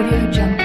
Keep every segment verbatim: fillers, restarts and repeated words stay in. AudioJungle.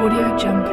AudioJungle. AudioJungle. AudioJungle. AudioJungle.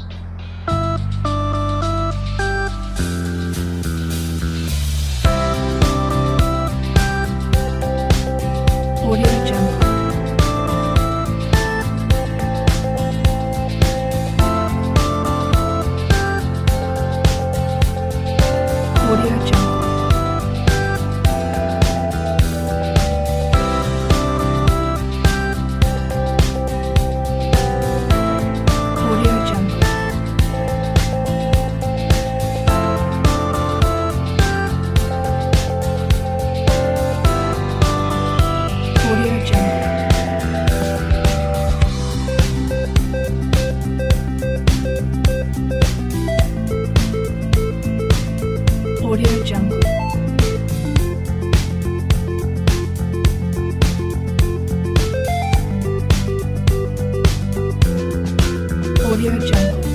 AudioJungle.